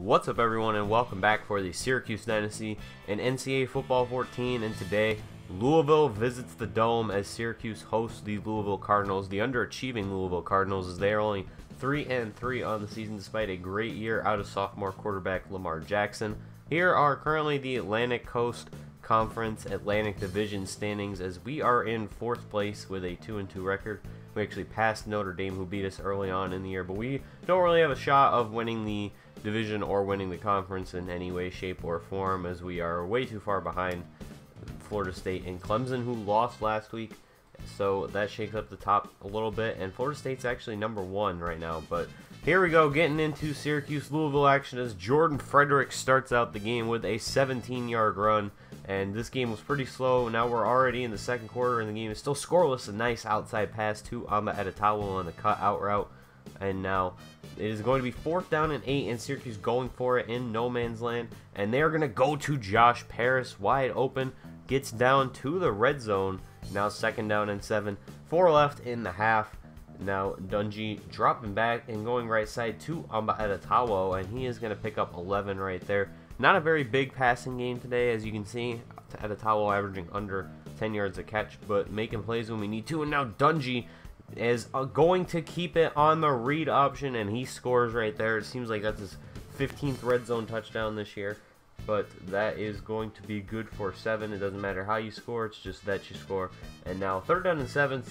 What's up everyone, and welcome back for the Syracuse Dynasty and NCAA Football 14, and today Louisville visits the Dome as Syracuse hosts the Louisville Cardinals. The underachieving Louisville Cardinals, as they are only 3-3 on the season despite a great year out of sophomore quarterback Lamar Jackson. Here are currently the Atlantic Coast Conference Atlantic Division standings, as we are in 4th place with a 2-2 record. We actually passed Notre Dame, who beat us early on in the year, but we don't really have a shot of winning the division or winning the conference in any way, shape, or form, as we are way too far behind Florida State and Clemson, who lost last week. So that shakes up the top a little bit, and Florida State's actually #1 right now. But here we go, getting into Syracuse-Louisville action, as Jordan Frederick starts out the game with a 17-yard run, and this game was pretty slow. Now we're already in the second quarter, and the game is still scoreless. A nice outside pass to Amba Etta-Tawo on the cut-out route, and now it is going to be 4th down and 8, and Syracuse going for it in no man's land, and they are going to go to Josh Parris, wide open, gets down to the red zone. Now 2nd down and 7, 4 left in the half. Now Dungey dropping back and going right side to Amba Etta-Tawo, and he is going to pick up 11 right there. Not a very big passing game today, as you can see. Etta-Tawo averaging under 10 yards a catch, but making plays when we need to. And now Dungey is going to keep it on the read option, and he scores right there. It seems like that's his 15th red zone touchdown this year, but that is going to be good for 7. It doesn't matter how you score, it's just that you score. And now 3rd down and 7,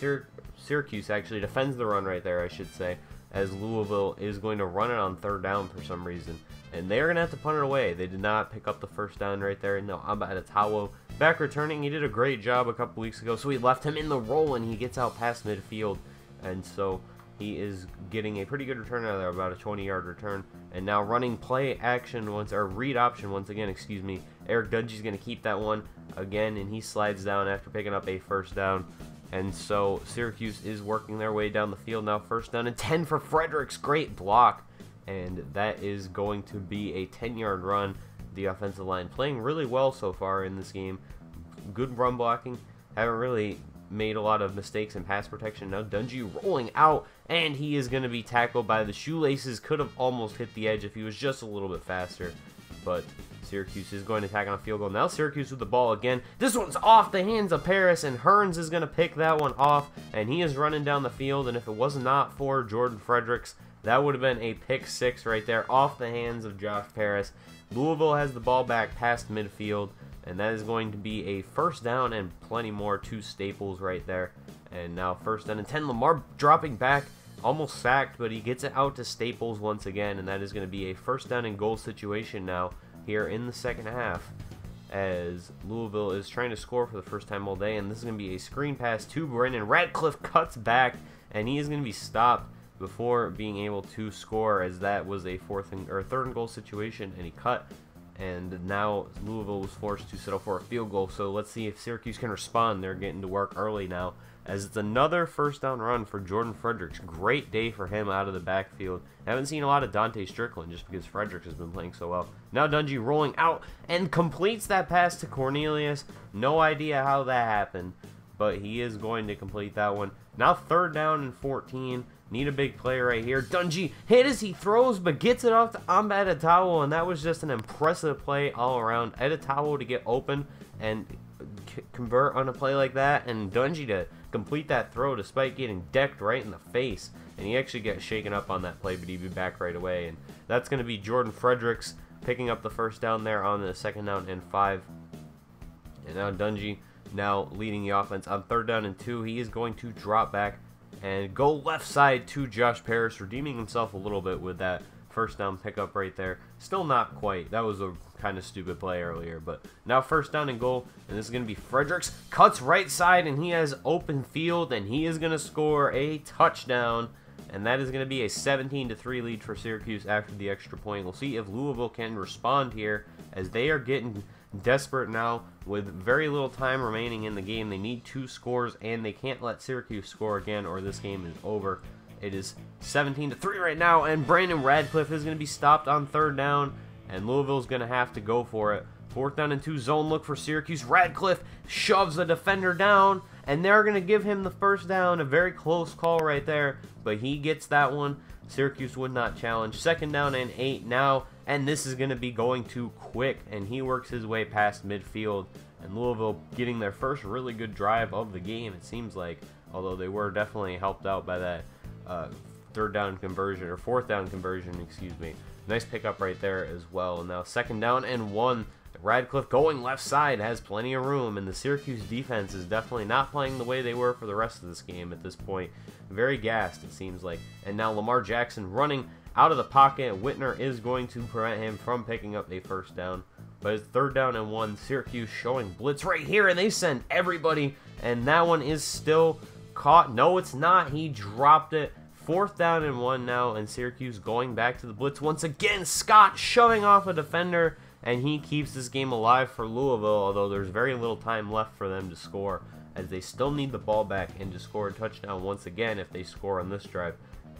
Syracuse actually defends the run right there, I should say, as Louisville is going to run it on 3rd down for some reason, and they're going to have to punt it away. They did not pick up the 1st down right there. No, Amba Etta-Tawo back returning. He did a great job a couple weeks ago, so we left him in the roll, and he gets out past midfield, and so he is getting a pretty good return out of there, about a 20-yard return. And now running play action once, or read option once again, excuse me. Eric Dungey's going to keep that one again, and he slides down after picking up a 1st down. And so Syracuse is working their way down the field. Now 1st down and 10 for Frederick's great block, and that is going to be a 10-yard run. The offensive line playing really well so far in this game. Good run blocking. Haven't really made a lot of mistakes in pass protection. Now Dungey rolling out, and he is going to be tackled by the shoelaces. Could have almost hit the edge if he was just a little bit faster, but Syracuse is going to attack on a field goal. Now Syracuse with the ball again. This one's off the hands of Parris, and Hearns is going to pick that one off, and he is running down the field, and if it was not for Jordan Fredericks, that would have been a pick-6 right there off the hands of Josh Parris. Louisville has the ball back past midfield, and that is going to be a 1st down and plenty more to Staples right there. And now 1st down and 10, Lamar dropping back, almost sacked, but he gets it out to Staples once again, and that is going to be a 1st down and goal situation now here in the second half, as Louisville is trying to score for the first time all day. And this is going to be a screen pass to Brandon Radcliffe, cuts back, and he is going to be stopped before being able to score, as that was a 3rd and goal situation, and he cut. And now Louisville was forced to settle for a field goal, so let's see if Syracuse can respond. They're getting to work early now, as it's another 1st down run for Jordan Fredericks. Great day for him out of the backfield. I haven't seen a lot of Dante Strickland just because Fredericks has been playing so well. Now Dungey rolling out and completes that pass to Cornelius. No idea how that happened, but he is going to complete that one. Now 3rd down and 14. Need a big play right here. Dungey hit as he throws, but gets it off to Amba Etta-Tawo, and that was just an impressive play all around. Etta-Tawo to get open and convert on a play like that, and Dungey to complete that throw despite getting decked right in the face. And he actually got shaken up on that play, but he'd be back right away. And that's going to be Jordan Fredericks picking up the 1st down there on the 2nd down and 5. And now Dungey now leading the offense on 3rd down and 2. He is going to drop back and go left side to Josh Parris, redeeming himself a little bit with that 1st down pickup right there. Still not quite. That was a kind of stupid play earlier, but now 1st down and goal, and this is going to be Fredericks. Cuts right side, and he has open field, and he is going to score a touchdown, and that is going to be a 17-3 lead for Syracuse after the extra point. We'll see if Louisville can respond here, as they are getting desperate now with very little time remaining in the game. They need 2 scores, and they can't let Syracuse score again or this game is over. It is 17-3 right now, and Brandon Radcliffe is going to be stopped on 3rd down, and Louisville's going to have to go for it. 4th down and 2, zone look for Syracuse. Radcliffe shoves a defender down, and they're going to give him the 1st down. A very close call right there, but he gets that one. Syracuse would not challenge. 2nd down and 8 now. and this is going to be going too quick, and he works his way past midfield, and Louisville getting their first really good drive of the game, it seems like, although they were definitely helped out by that third down conversion, or fourth down conversion, excuse me. Nice pickup right there as well. Now second down and one. Radcliffe going left side, has plenty of room, and the Syracuse defense is definitely not playing the way they were for the rest of this game at this point. Very gassed, it seems like. And now Lamar Jackson running out of the pocket. Whitner is going to prevent him from picking up a first down. But it's third down and one. Syracuse showing blitz right here, and they send everybody, and that one is still caught. No, it's not. He dropped it. Fourth down and one now, and Syracuse going back to the blitz once again. Scott shoving off a defender, and he keeps this game alive for Louisville, although there's very little time left for them to score, as they still need the ball back and to score a touchdown once again if they score on this drive.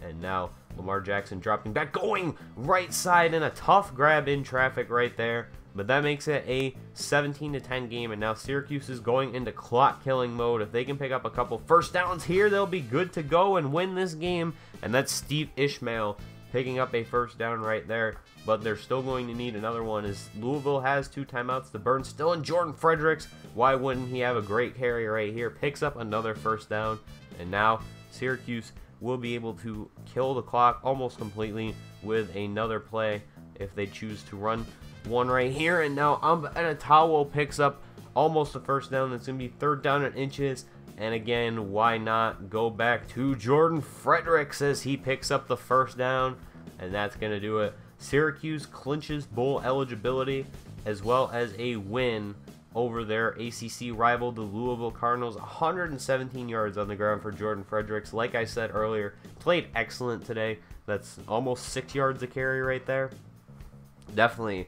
And now Lamar Jackson dropping back, going right side, and a tough grab in traffic right there. But that makes it a 17-10 game, and now Syracuse is going into clock-killing mode. If they can pick up a couple first downs here, they'll be good to go and win this game. And that's Steve Ishmael picking up a first down right there, but they're still going to need another one, as Louisville has two timeouts to burn still. And Jordan Frederick, why wouldn't he have a great carry right here, picks up another first down, and now Syracuse will be able to kill the clock almost completely with another play if they choose to run one right here. And now Amba Etta-Tawo picks up almost a first down. That's going to be third down and inches. And again, why not go back to Jordan Frederick, as he picks up the first down, and that's going to do it. Syracuse clinches bowl eligibility as well as a win over their ACC rival, the Louisville Cardinals. 117 yards on the ground for Jordan Fredericks. Like I said earlier, played excellent today. That's almost 6 yards a carry right there. Definitely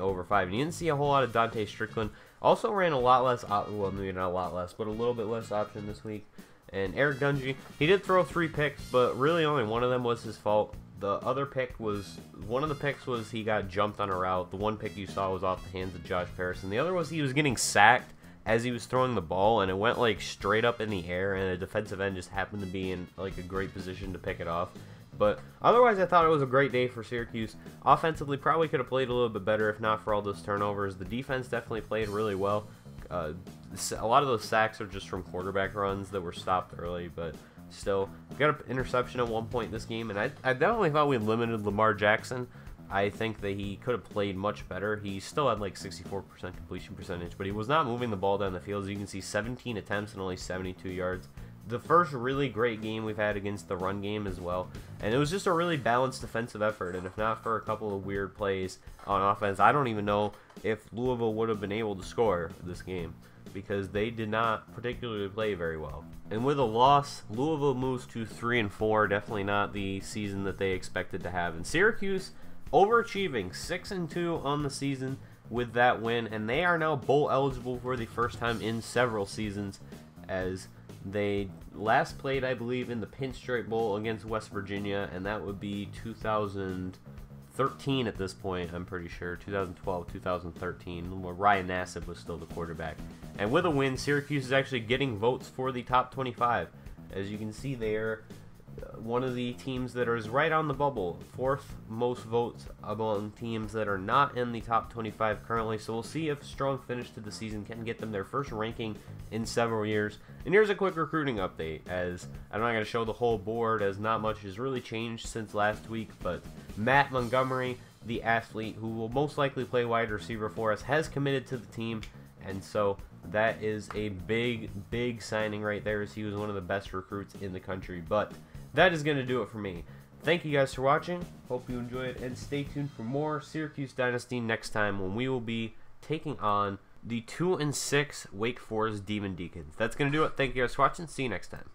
over five. And you didn't see a whole lot of Dante Strickland. Also ran a lot less, well, maybe not a lot less, but a little bit less option this week. And Eric Dungey, he did throw 3 picks, but really only one of them was his fault. The other pick was, one of the picks was he got jumped on a route. The one pick you saw was off the hands of Josh Parris. And the other was he was getting sacked as he was throwing the ball, and it went like straight up in the air, and a defensive end just happened to be in like a great position to pick it off. But otherwise, I thought it was a great day for Syracuse. Offensively, probably could have played a little bit better if not for all those turnovers. The defense definitely played really well. A lot of those sacks are just from quarterback runs that were stopped early, but still, got an interception at one point this game, and I definitely thought we limited Lamar Jackson. I think that he could have played much better. He still had like 64% completion percentage, but he was not moving the ball down the field. As you can see, 17 attempts and only 72 yards. The first really great game we've had against the run game as well, and it was just a really balanced defensive effort. And if not for a couple of weird plays on offense, I don't even know if Louisville would have been able to score this game, because they did not particularly play very well. And with a loss, Louisville moves to 3-4, definitely not the season that they expected to have. And Syracuse overachieving, 6-2 on the season with that win, and they are now bowl eligible for the first time in several seasons, as they last played, I believe, in the Pinstripe Bowl against West Virginia, and that would be 2013 at this point, I'm pretty sure. 2012, 2013, where Ryan Nassib was still the quarterback. And with a win, Syracuse is actually getting votes for the top 25. As you can see, they are one of the teams that is right on the bubble. 4th most votes among teams that are not in the top 25 currently. So we'll see if a strong finish to the season can get them their first ranking in several years. And here's a quick recruiting update, as I'm not going to show the whole board, as not much has really changed since last week. But Matt Montgomery, the athlete who will most likely play wide receiver for us, has committed to the team. And so that is a big signing right there, as he was one of the best recruits in the country. But that is going to do it for me. Thank you guys for watching. Hope you enjoyed, and stay tuned for more Syracuse Dynasty next time, when we will be taking on the 2-6 Wake Forest Demon Deacons. That's going to do it. Thank you guys for watching. See you next time.